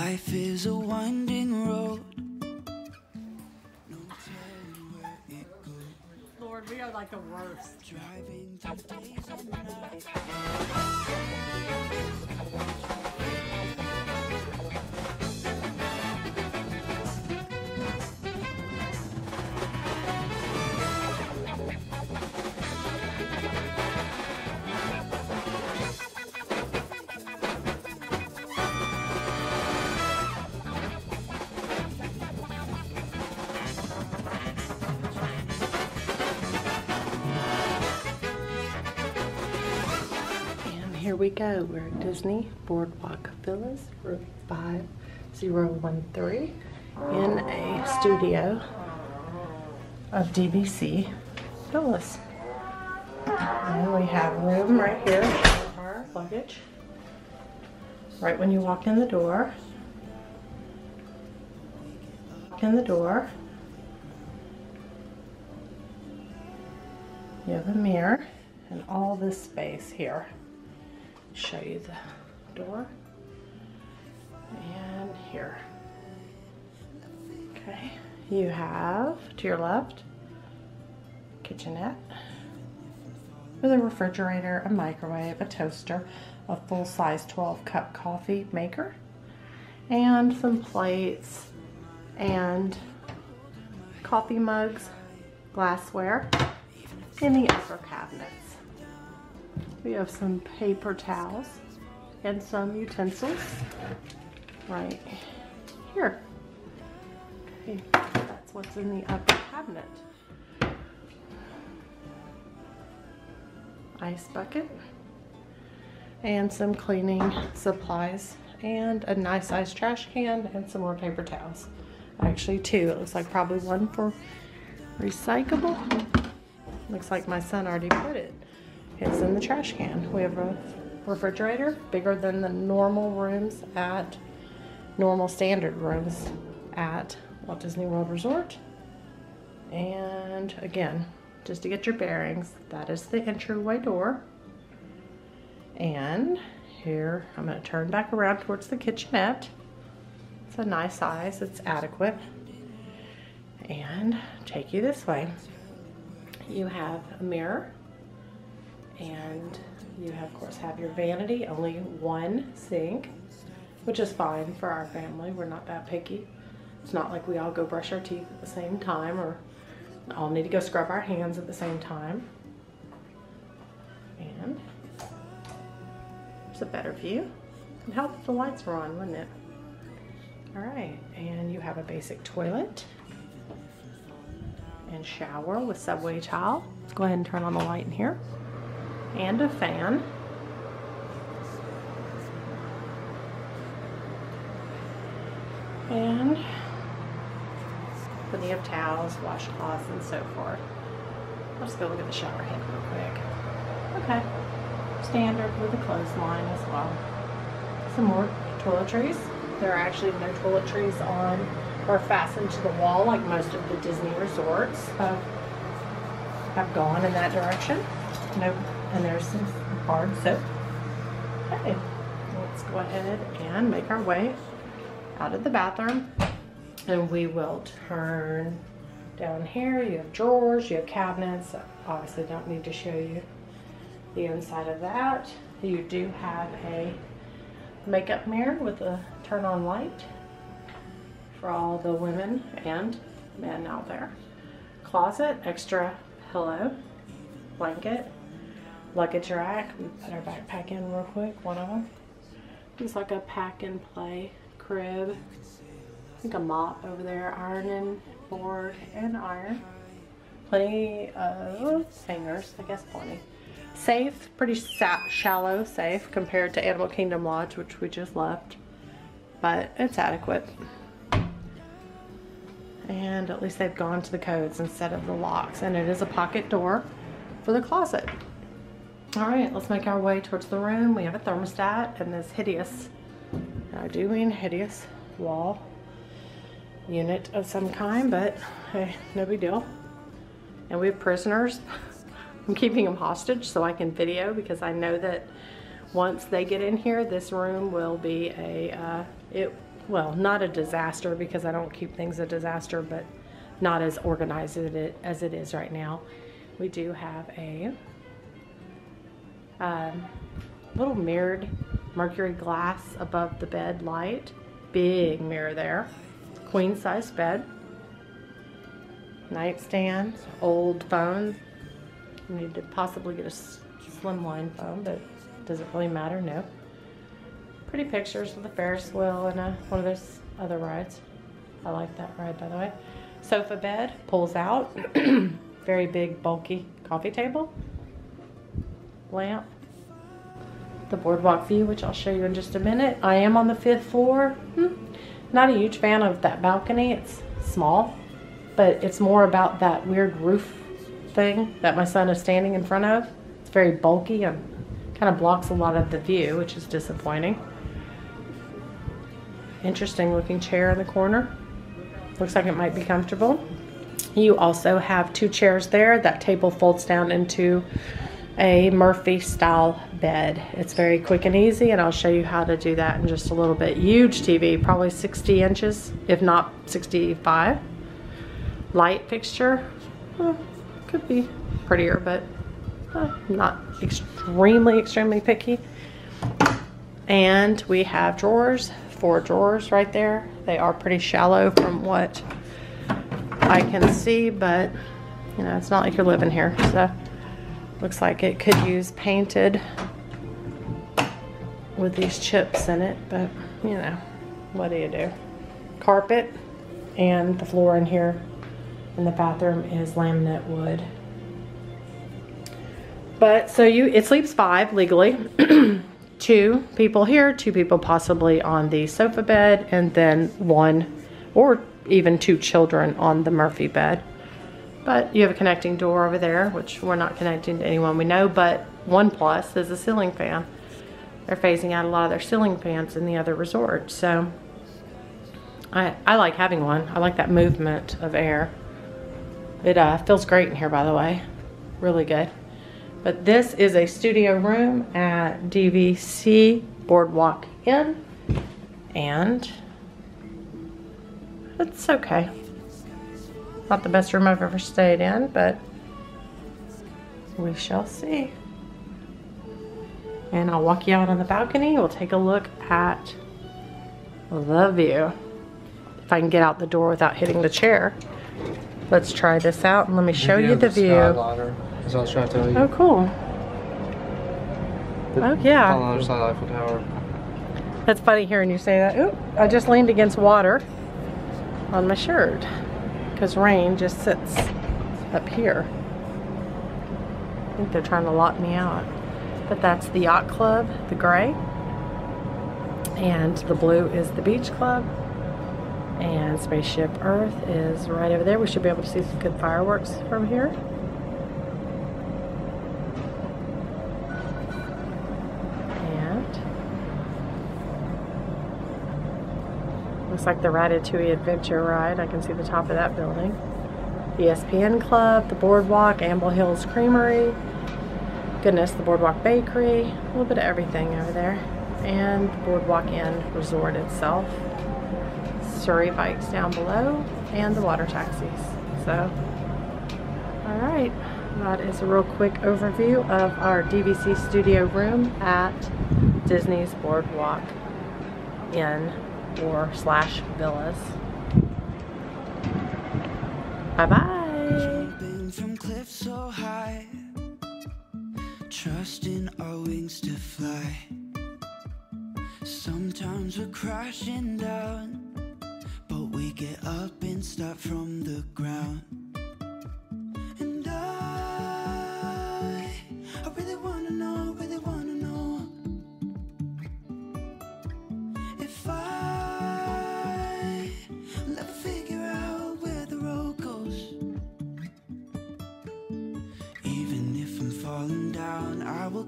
Life is a winding road. No telling where it goes. Lord, we are like the worst. Driving through days and nights. Here we go, we're at Disney Boardwalk Villas, room 5013, in a studio of DVC Villas. And we have room right here for our luggage, right when you walk in the door. Walk in the door. You have a mirror and all this space here. Show you the door and here. Okay, you have to your left kitchenette with a refrigerator, a microwave, a toaster, a full-size 12-cup coffee maker, and some plates and coffee mugs, glassware in the upper cabinets. We have some paper towels and some utensils right here. Okay, that's what's in the upper cabinet. Ice bucket and some cleaning supplies and a nice sized trash can and some more paper towels. Actually two, it looks like probably one for recyclable. Looks like my son already put it. It's in the trash can. We have a refrigerator bigger than the normal rooms at normal standard rooms at Walt Disney World Resort. And again, just to get your bearings, that is the entryway door. And here, I'm going to turn back around towards the kitchenette. It's a nice size, it's adequate. And take you this way. You have a mirror. And you, of course, have your vanity, only one sink, which is fine for our family. We're not that picky. It's not like we all go brush our teeth at the same time or all need to go scrub our hands at the same time. And there's a better view. It'd help if the lights were on, wouldn't it? All right, and you have a basic toilet and shower with subway tile. Let's go ahead and turn on the light in here. And a fan. And plenty of towels, washcloths, and so forth. I'll just go look at the shower head real quick. Okay. Standard with a clothesline as well. Some more toiletries. There are actually no toiletries on or fastened to the wall like most of the Disney resorts have gone in that direction. No. And there's some hard soap. Okay, let's go ahead and make our way out of the bathroom. And we will turn down here. You have drawers, you have cabinets. Obviously don't need to show you the inside of that. You do have a makeup mirror with a turn-on light for all the women and men out there. Closet, extra pillow, blanket. Luggage rack. We put our backpack in real quick, one of them. It's like a pack and play crib. I think a mop over there, ironing board and iron. Plenty of hangers, I guess plenty. Safe, pretty shallow safe compared to Animal Kingdom Lodge, which we just left, but it's adequate. And at least they've gone to the codes instead of the locks. And it is a pocket door for the closet. Alright, let's make our way towards the room. We have a thermostat and this hideous, I do mean hideous, wall unit of some kind, but hey, no big deal. And we have prisoners. I'm keeping them hostage so I can video because I know that once they get in here, this room will be a, it well, not a disaster, because I don't keep things a disaster, but not as organized as it is right now. We do have a little mirrored mercury glass above the bed light. Big mirror there. Queen size bed. Nightstand. Old phone. We need to possibly get a slimline phone, but does it really matter? No. Pretty pictures with the Ferris wheel and one of those other rides. I like that ride, by the way. Sofa bed pulls out. Very big, bulky coffee table. Lamp. The boardwalk view, which I'll show you in just a minute. I am on the 5th floor. Not a huge fan of that balcony. It's small, but it's more about that weird roof thing that my son is standing in front of. It's very bulky and kind of blocks a lot of the view, which is disappointing. Interesting looking chair in the corner. Looks like it might be comfortable. You also have 2 chairs there. That table folds down into a Murphy style bed. It's very quick and easy, and I'll show you how to do that in just a little bit. Huge TV, probably 60 inches, if not 65. Light fixture, could be prettier, but not extremely picky. And we have drawers, 4 drawers right there. They are pretty shallow from what I can see, but you know, it's not like you're living here, so. Looks like it could use painted with these chips in it, but you know, what do you do? Carpet, and the floor in here in the bathroom is laminate wood. But so it sleeps 5 legally. 2 people here, 2 people possibly on the sofa bed, and then 1 or even 2 children on the Murphy bed. But you have a connecting door over there, which we're not connecting to anyone we know, but OnePlus is a ceiling fan. They're phasing out a lot of their ceiling fans in the other resort, so I like having one. I like that movement of air. It feels great in here, by the way. Really good. But this is a studio room at DVC Boardwalk Inn, and it's okay. Not the best room I've ever stayed in, but we shall see. And I'll walk you out on the balcony. We'll take a look at the view. If I can get out the door without hitting the chair. Let's try this out and let me show you the view. That's what I was trying to tell you. Oh, cool. Oh, yeah. On the other side of Eiffel Tower. That's funny hearing you say that. Oop, I just leaned against water on my shirt, because rain just sits up here. I think they're trying to lock me out. But that's the Yacht Club, the gray. And the blue is the Beach Club. And Spaceship Earth is right over there. We should be able to see some good fireworks from here. Looks like the Ratatouille Adventure Ride. I can see the top of that building. ESPN Club, the Boardwalk, Amble Hills Creamery. Goodness, the Boardwalk Bakery. A little bit of everything over there. And the Boardwalk Inn Resort itself. Surrey bikes down below. And the water taxis. So, alright. That is a real quick overview of our DVC studio room at Disney's Boardwalk Inn or / villas. Bye-bye. Been from cliffs so high, trusting our wings to fly. Sometimes we're crashing down, but we get up and start from the ground. And I really wanna know, really wanna know if I will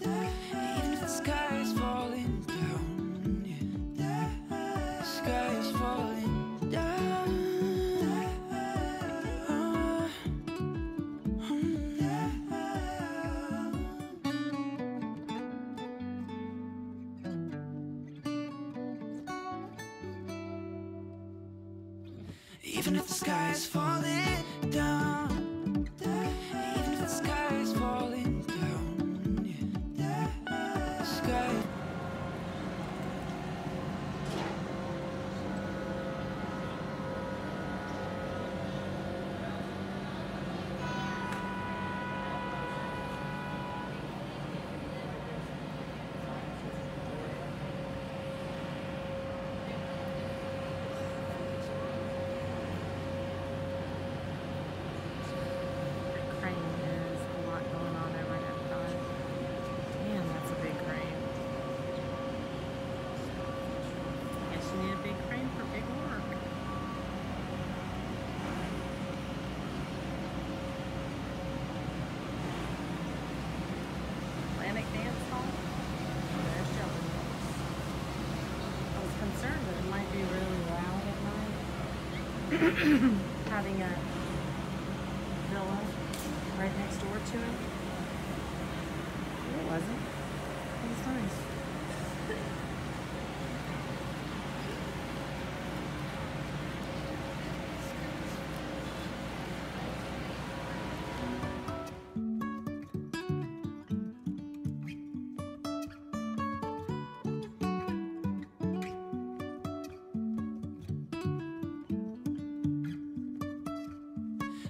Even if the sky is falling down, the sky Even if the sky is falling down, even if the sky is falling down, the sky. Having a villa right next door to it. It wasn't. It was nice.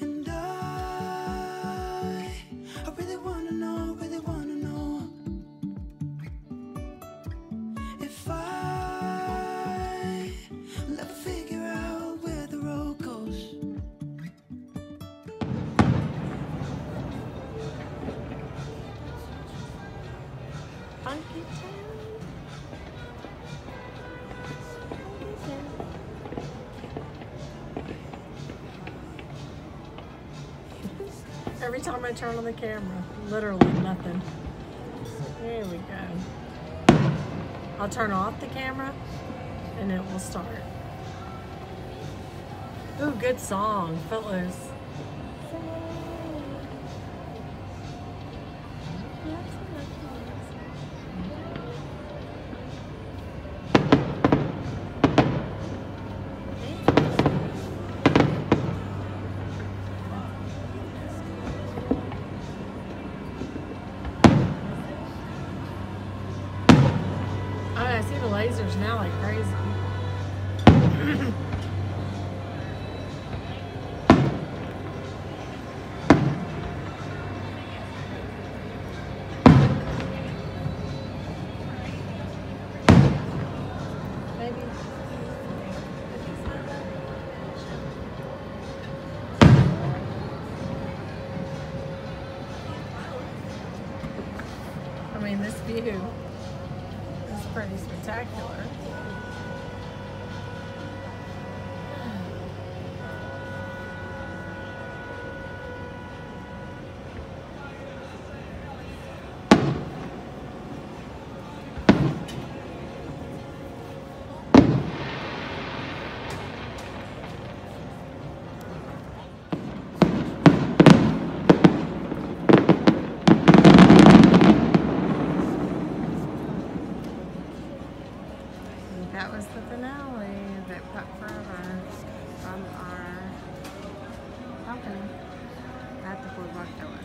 And I really wanna know if I'll ever figure out where the road goes. Every time I turn on the camera, literally nothing. There we go. I'll turn off the camera and it will start. Ooh, good song, Footloose. Lasers now like crazy. Maybe. I mean, this view. Pretty spectacular. That was the finale that Put Forever from our company at the Boardwalk Bakery.